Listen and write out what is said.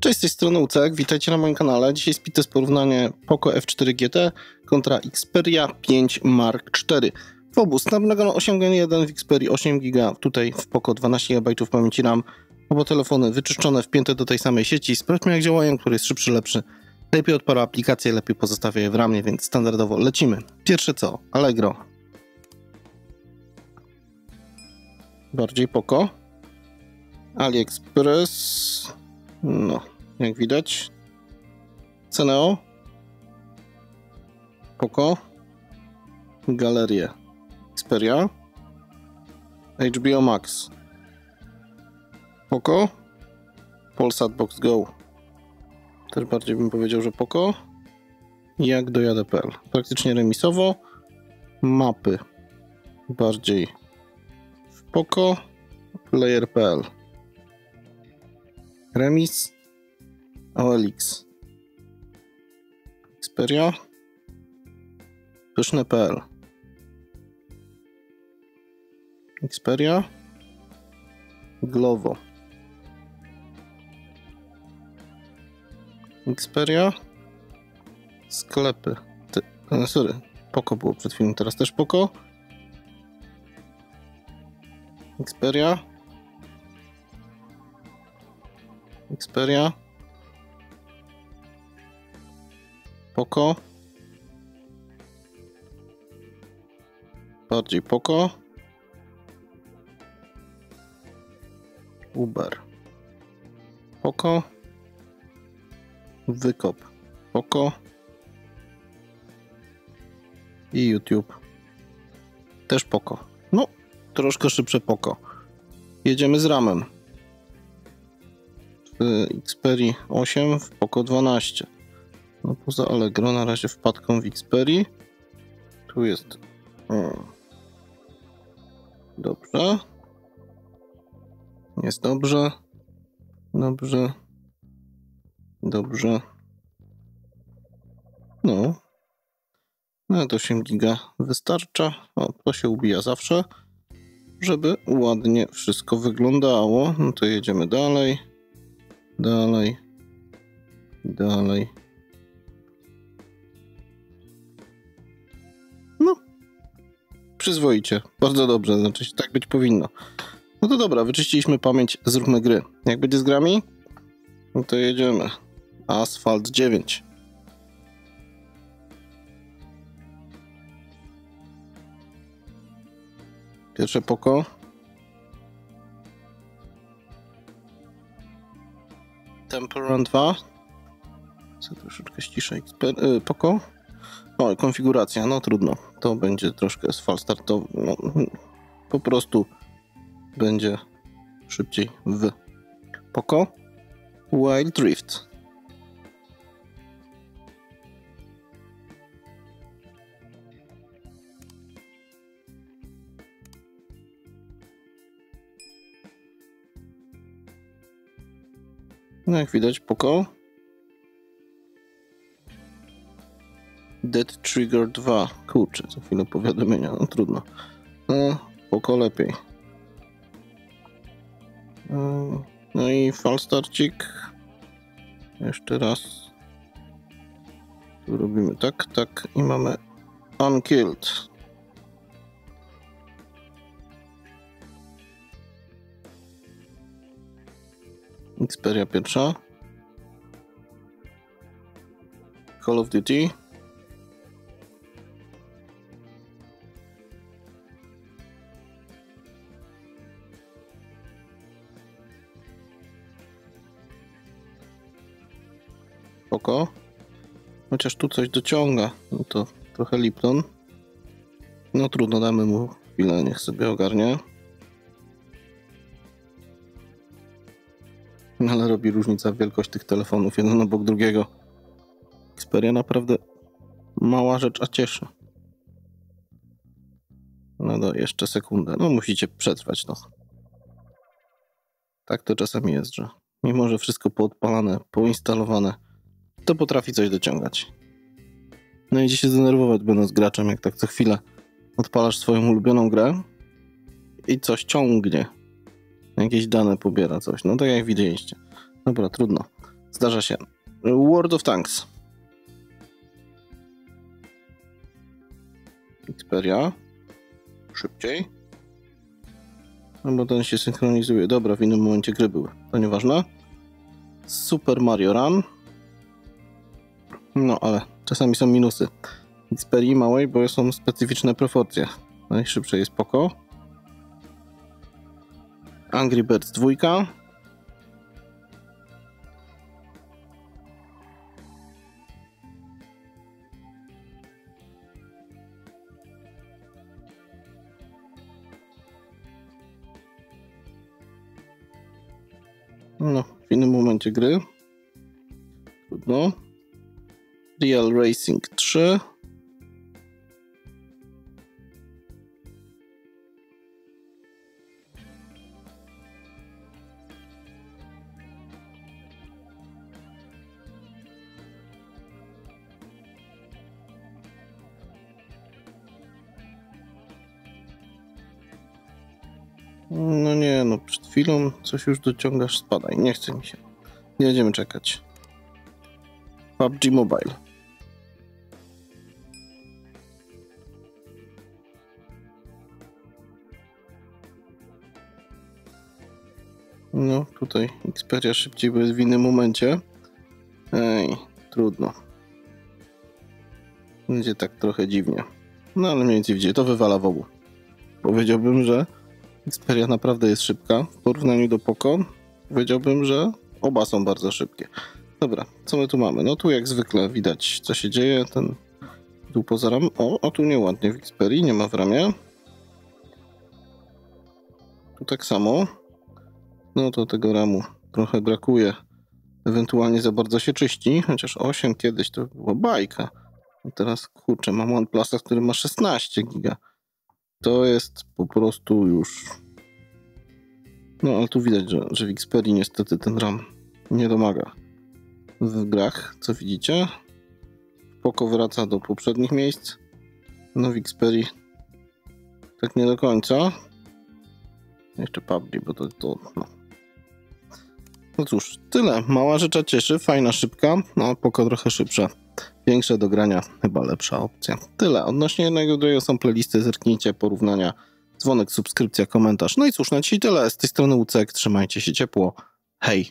Cześć, z tej strony Ucek, witajcie na moim kanale. Dzisiaj spite jest porównanie Poco F4 GT kontra Xperia 5 Mark IV. W obu Snapdragon 8 Gen 1, w Xperii 8 GB, tutaj w Poco 12 GB pamięci RAM. Oba telefony wyczyszczone, wpięte do tej samej sieci. Sprawdźmy, jak działają, który jest szybszy, lepszy. Lepiej odpala aplikacje, lepiej pozostawia je w ramie, więc standardowo lecimy. Pierwsze co? Allegro. Bardziej Poco. Aliexpress. No, jak widać. Ceneo. Poco. Galerie. Xperia. HBO Max. Poco. Polsat Box Go. Też bardziej bym powiedział, że Poco. Jak do Dead.pl. Praktycznie remisowo. Mapy. Bardziej w Poco. Player.pl. Remis. OLX. Xperia. Pyszne.pl. Xperia. Glovo. Xperia. Sklepy. Sorry, Poco było przed chwilą, teraz też Poco. Xperia. Xperia. Poco. Bardziej Poco. Uber. Poco. Wykop. Poco. I YouTube. Też Poco. No, troszkę szybsze Poco. Jedziemy z ramem. W Xperii 8, w Poco 12. No, poza Allegro na razie wpadką w Xperii. Tu jest... Dobrze. Jest dobrze. Dobrze. Dobrze. No. Nawet 8 giga wystarcza. O, to się ubija zawsze. Żeby ładnie wszystko wyglądało. No to jedziemy dalej. Dalej. Dalej. No. Przyzwoicie. Bardzo dobrze. Znaczy, tak być powinno. No to dobra. Wyczyściliśmy pamięć. Zróbmy gry. Jak będzie z grami? No to jedziemy. Asphalt 9. Pierwsze Poco. Temp Run 2. Chcę troszeczkę ściszej. Poco. O, konfiguracja. No trudno. To będzie troszkę z fal startowy. No, po prostu będzie szybciej w Poco. Wild Rift. No jak widać, Poco. Dead Trigger 2. Kurczę, za chwilę powiadomienia, no trudno. No, Poco lepiej. No i falstarcik. Jeszcze raz. Tu robimy tak, tak i mamy Unkilled. Xperia 1. Call of Duty. Poco. Chociaż tu coś dociąga, no to trochę Lipton. No trudno, damy mu chwilę, niech sobie ogarnie. Ale robi różnica wielkość tych telefonów, jeden obok drugiego. Xperia naprawdę mała rzecz, a cieszy. No do jeszcze sekundę. No musicie przetrwać to. Tak to czasami jest, że mimo, że wszystko poodpalane, poinstalowane, to potrafi coś dociągać. No i idzie się zdenerwować, będąc graczem, jak tak co chwilę odpalasz swoją ulubioną grę i coś ciągnie. Jakieś dane pobiera, coś. No tak jak widzieliście. Dobra, trudno. Zdarza się. World of Tanks. Xperia. Szybciej. No bo ten się synchronizuje. Dobra, w innym momencie gry były. To nieważne. Super Mario Run. No ale czasami są minusy Xperii małej, bo są specyficzne proporcje. Najszybciej jest Poco. Angry Birds 2. No, w innym momencie gry. Trudno. Real Racing 3. No nie, no przed chwilą coś już dociągasz, spadaj, nie chce mi się. Nie będziemy czekać. PUBG Mobile. No tutaj Xperia szybciej, bo jest w innym momencie. Ej, trudno. Będzie tak trochę dziwnie. No ale mniej więcej widzicie, to wywala w obu. Powiedziałbym, że Xperia naprawdę jest szybka w porównaniu do Poco. Powiedziałbym, że oba są bardzo szybkie. Dobra, co my tu mamy? No tu jak zwykle widać, co się dzieje. Ten tu poza ram. O, tu nieładnie w Xperii, nie ma w ramie. Tu tak samo. No to tego ramu trochę brakuje. Ewentualnie za bardzo się czyści, chociaż 8 kiedyś to była bajka. A teraz kurczę, mam OnePlusa, który ma 16 giga. To jest po prostu już... No ale tu widać, że w Xperii niestety ten RAM nie domaga w grach, co widzicie. Poco wraca do poprzednich miejsc. No w Xperii tak nie do końca. Jeszcze PUBG, bo to no. No cóż, tyle. Mała rzecza cieszy, fajna, szybka. No Poco trochę szybsza. Większe do grania, chyba lepsza opcja. Tyle. Odnośnie jednego drugiego są playlisty, zerknijcie, porównania, dzwonek, subskrypcja, komentarz. No i cóż, na dzisiaj tyle. Z tej strony UCEK, trzymajcie się ciepło. Hej!